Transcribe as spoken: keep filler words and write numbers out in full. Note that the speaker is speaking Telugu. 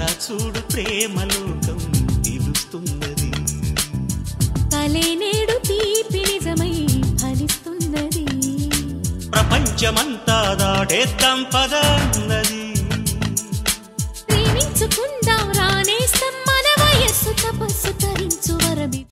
అలా చూడు ప్రేమలోకం నిలుస్తున్నది తలేనేడు తీపి నిజమై ఫలిస్తున్నది ప్రపంచమంతా దాటేద్దాం పద అన్నది।